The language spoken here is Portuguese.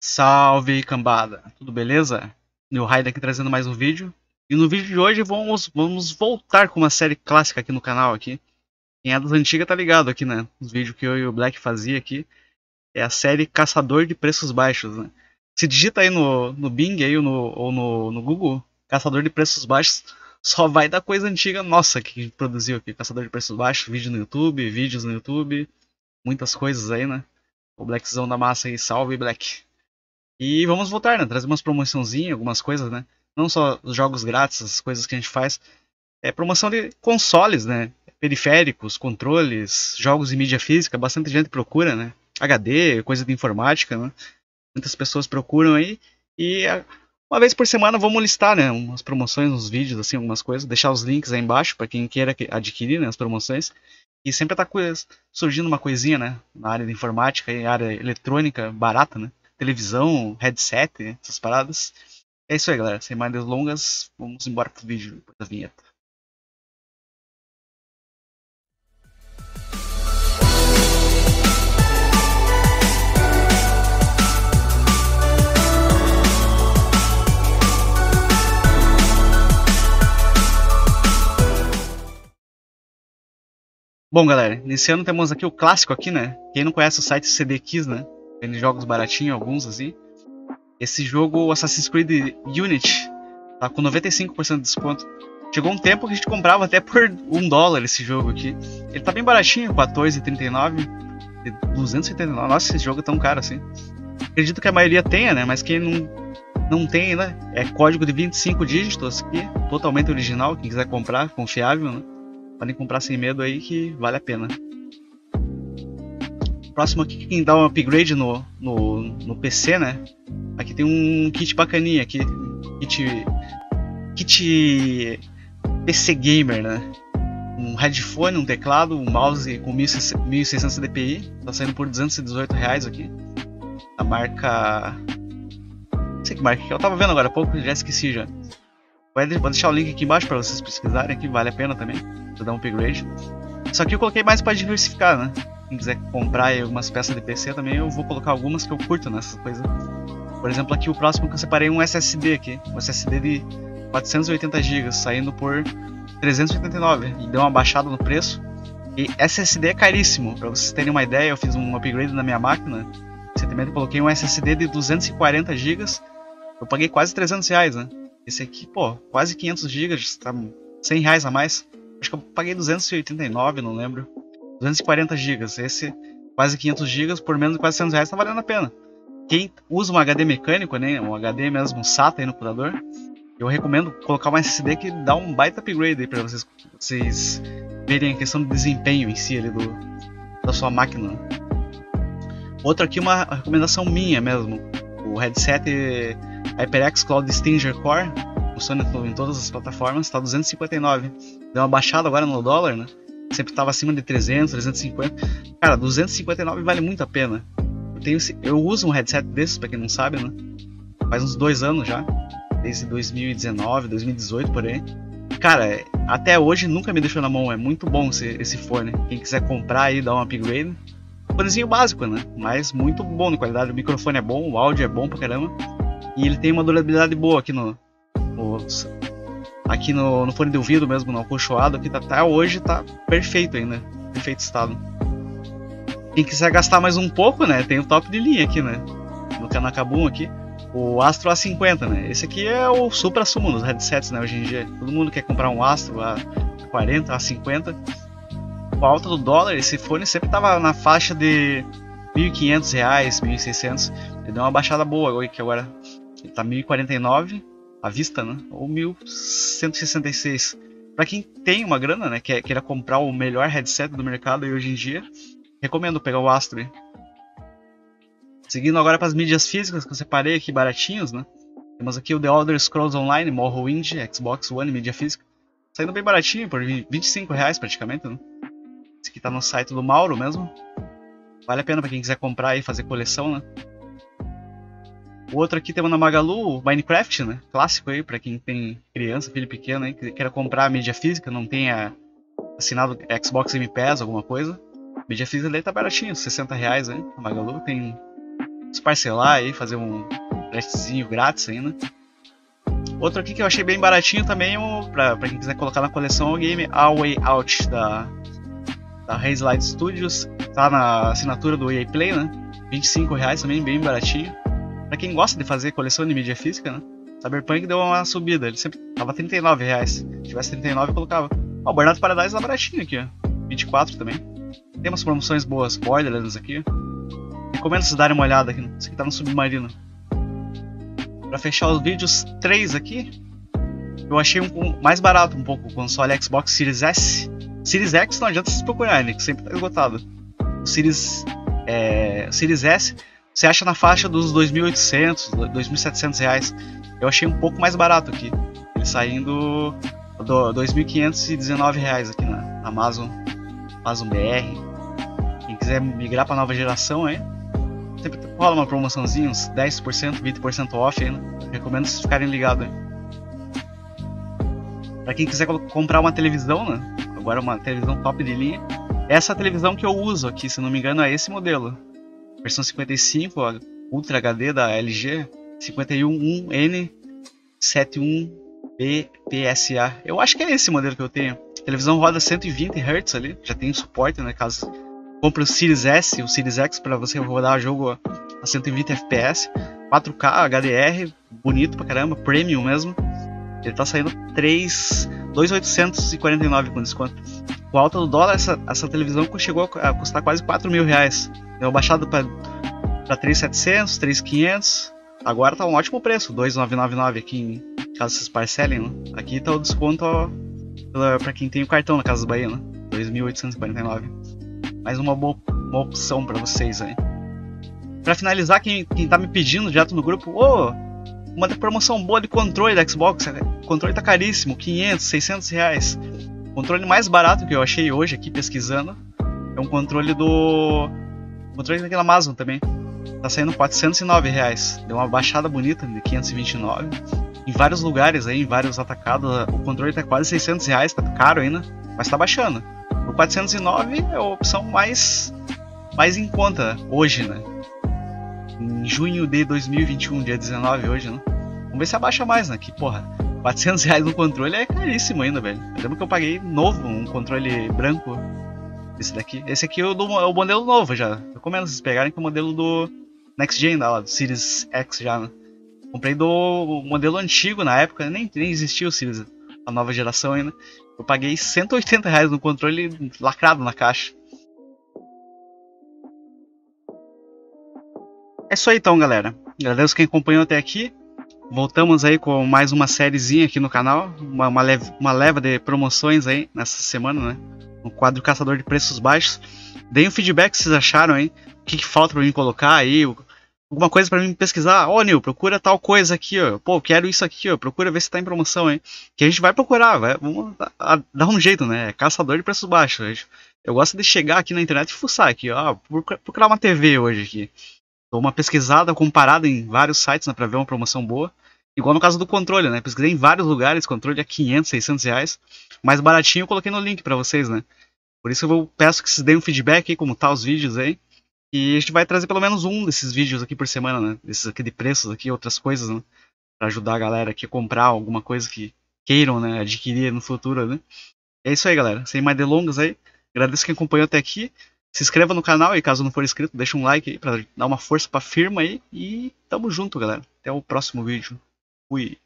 Salve, cambada! Tudo beleza? Meu Raiden aqui trazendo mais um vídeo. E no vídeo de hoje vamos voltar com uma série clássica aqui no canal. Quem é das antigas tá ligado aqui, né? Os vídeos que eu e o Black fazia aqui. É a série Caçador de Preços Baixos, né? Se digita aí no Bing aí, ou no Google, Caçador de Preços Baixos, só vai dar coisa antiga nossa que a gente produziu aqui. Caçador de Preços Baixos, vídeo no YouTube, vídeos no YouTube, muitas coisas aí, né? O Blackzão da Massa aí, salve Black! E vamos voltar, né? Trazer umas promoçãozinhas, algumas coisas, né? Não só os jogos grátis, as coisas que a gente faz. É promoção de consoles, né? Periféricos, controles, jogos de mídia física. Bastante gente procura, né? HD, coisa de informática, né? Muitas pessoas procuram aí. E uma vez por semana vamos listar, né? Umas promoções, uns vídeos, assim, algumas coisas. Deixar os links aí embaixo para quem queira adquirir, né? As promoções. E sempre tá surgindo uma coisinha, né? Na área de informática e área eletrônica barata, né? Televisão, headset, essas paradas. É isso aí, galera. Sem mais delongas, vamos embora pro vídeo depois da vinheta. Bom, galera, iniciando temos aqui o clássico aqui, né? Quem não conhece o site CD Keys, né? Tem jogos baratinhos, alguns assim. Esse jogo, Assassin's Creed Unity, tá com 95% de desconto. Chegou um tempo que a gente comprava até por $1 esse jogo aqui. Ele tá bem baratinho, $14,39, $289. Nossa, esse jogo é tão caro assim. Acredito que a maioria tenha, né? Mas quem não tem, né? É código de 25 dígitos aqui, totalmente original. Quem quiser comprar, confiável, né? Podem comprar sem medo aí que vale a pena. Próximo aqui, quem dá um upgrade no PC, né? Aqui tem um kit bacaninha aqui, kit PC Gamer, né? Um headphone, um teclado, um mouse com 1600 DPI, tá saindo por R$218 aqui. A marca... não sei que marca que eu tava vendo agora há pouco, já esqueci já. Vou deixar o link aqui embaixo para vocês pesquisarem, aqui vale a pena também, pra dar um upgrade. Só que eu coloquei mais para diversificar, né? Quem quiser comprar algumas peças de PC também, eu vou colocar algumas que eu curto nessas coisas. Por exemplo, aqui o próximo que eu separei é um SSD aqui. Um SSD de 480 GB, saindo por R$389. E deu uma baixada no preço. E SSD é caríssimo. Para vocês terem uma ideia, eu fiz um upgrade na minha máquina. Recentemente coloquei um SSD de 240 GB. Eu paguei quase R$300, né? Esse aqui, pô, quase 500 GB, tá R$100 a mais. Acho que eu paguei 289, não lembro. 240 GB, esse quase 500 GB por menos de R$400, tá valendo a pena. Quem usa um HD mecânico, né, um HD mesmo, um SATA aí no computador, eu recomendo colocar um SSD que dá um baita upgrade aí pra vocês verem a questão do desempenho em si ali da sua máquina. Outro aqui, uma recomendação minha mesmo, o headset HyperX Cloud Stinger Core, funciona em todas as plataformas, tá R$259, deu uma baixada agora no dólar, né? Sempre estava acima de 300, 350. Cara, 259 vale muito a pena. Eu uso um headset desses, pra quem não sabe, né? Faz uns 2 anos já. Desde 2019, 2018, por aí. Cara, até hoje nunca me deixou na mão. É muito bom esse fone. Quem quiser comprar aí, dá um upgrade. Fonezinho básico, né? Mas muito bom na qualidade. O microfone é bom, o áudio é bom pra caramba. E ele tem uma durabilidade boa aqui no fone de ouvido mesmo, no acolchoado, aqui até hoje tá perfeito ainda, perfeito estado. Quem quiser gastar mais um pouco, né, tem o top de linha aqui, né, no Canacabum aqui, o Astro A50, né, esse aqui é o supra-sumo dos headsets, né, hoje em dia, todo mundo quer comprar um Astro A40, A50, com a alta do dólar, esse fone sempre tava na faixa de R$1.500, R$1.600, ele deu uma baixada boa, que agora ele tá R$1.049, à vista, né? Ou 1.166. Para quem tem uma grana, né? Queira comprar o melhor headset do mercado e hoje em dia, recomendo pegar o Astro. Seguindo agora para as mídias físicas que eu separei aqui baratinhos, né? Temos aqui o The Elder Scrolls Online Morrowind, Xbox One, mídia física. Saindo bem baratinho, por R$25 praticamente, né? Esse aqui tá no site do Mauro mesmo. Vale a pena para quem quiser comprar e fazer coleção, né? O outro aqui temos na Magalu, o Minecraft, né? Clássico aí, pra quem tem criança, filho pequeno, hein? Que queira comprar a mídia física, não tenha assinado Xbox Game Pass, alguma coisa. A mídia física daí tá baratinho, R$60 aí, na Magalu. Tem se parcelar e fazer um testezinho grátis ainda. Outro aqui que eu achei bem baratinho também, para quem quiser colocar na coleção, é o game A Way Out da Hazelight Studios. Tá na assinatura do EA Play, né? R$25 também, bem baratinho. Para quem gosta de fazer coleção de mídia física, né? Cyberpunk deu uma subida, ele sempre tava R$39. Se tivesse R$39 eu colocava. Ó, o Burnout Paradise tá baratinho aqui, ó. R$24 também. Tem umas promoções boas, Borderlands aqui. Recomendo vocês darem uma olhada aqui. Isso aqui tá no Submarino. Pra fechar os vídeos 3 aqui, eu achei um mais barato um pouco, o console Xbox Series S. Series X não adianta vocês procurarem, que sempre tá esgotado. O Series S você acha na faixa dos R$2.800, R$2.700. Eu achei um pouco mais barato aqui. Ele saindo do R$2.519 aqui na Amazon BR. Quem quiser migrar para nova geração aí, sempre rola uma promoçãozinha, uns 10%, 20% off ainda. Recomendo vocês ficarem ligados aí. Para quem quiser comprar uma televisão, né? Agora uma televisão top de linha. Essa televisão que eu uso aqui, se não me engano, é esse modelo. Versão 55, Ultra HD da LG 51N71BPSA. Eu acho que é esse modelo que eu tenho. A televisão roda 120 Hz ali, já tem suporte, né? Caso compre o Series S, o Series X, para você rodar jogo a 120 FPS, 4K, HDR, bonito pra caramba, premium mesmo. Ele tá saindo R$2.849 com desconto. Com a alta do dólar, essa televisão chegou a custar quase R$4.000. Deu baixado para R$3.700, R$3.500. Agora tá um ótimo preço, R$2.999 aqui, caso vocês parcelem, né? Aqui tá o desconto, ó, para quem tem o cartão na Casa do Bahia, né? 2.849. Mais uma boa uma opção para vocês aí. Para finalizar, quem tá me pedindo direto no grupo, uma promoção boa de controle da Xbox. O controle tá caríssimo, R$500, R$600. O controle mais barato que eu achei hoje aqui pesquisando é um controle controle daquela Amazon também. Tá saindo R$409. Deu uma baixada bonita de R$529. Em vários lugares aí, em vários atacados, o controle tá quase R$600, tá caro ainda, mas tá baixando. O R$409 é a opção mais em conta hoje, né? Em junho de 2021, dia 19 hoje, né? Vamos ver se abaixa mais, né? Que porra, R$400 no controle é caríssimo ainda, velho. Eu lembro que eu paguei novo um controle branco, esse daqui. Esse aqui é o modelo novo já. Recomendo vocês pegarem, que é o modelo do Next Gen, do Series X já, né? Comprei do modelo antigo na época, nem existia o Series, a nova geração ainda. Eu paguei R$180 no controle lacrado na caixa. É isso aí então, galera. Agradeço quem acompanhou até aqui. Voltamos aí com mais uma sériezinha aqui no canal. Uma leva de promoções aí nessa semana, né? No quadro Caçador de Preços Baixos. Deem um feedback que vocês acharam aí. O que falta pra mim colocar aí. Alguma coisa para mim pesquisar, Nil, procura tal coisa aqui, ó. Pô, quero isso aqui, ó. Procura ver se tá em promoção, hein? Que a gente vai procurar, vamos dar um jeito, né? Caçador de preços baixos. Eu gosto de chegar aqui na internet e fuçar aqui, ó. Procurar uma TV hoje aqui. Dou uma pesquisada comparada em vários sites, né, para ver uma promoção boa. Igual no caso do controle, né? Pesquisei em vários lugares, controle a R$500, R$600. Mais baratinho eu coloquei no link para vocês, né? Por isso eu peço que vocês deem um feedback aí, como tá os vídeos aí. E a gente vai trazer pelo menos um desses vídeos aqui por semana, né? Desses aqui de preços aqui, outras coisas, né? Pra ajudar a galera aqui a comprar alguma coisa que queiram, né? Adquirir no futuro, né? É isso aí, galera. Sem mais delongas aí. Agradeço quem acompanhou até aqui. Se inscreva no canal e caso não for inscrito, deixa um like aí pra dar uma força pra firma aí. E tamo junto, galera. Até o próximo vídeo. Fui!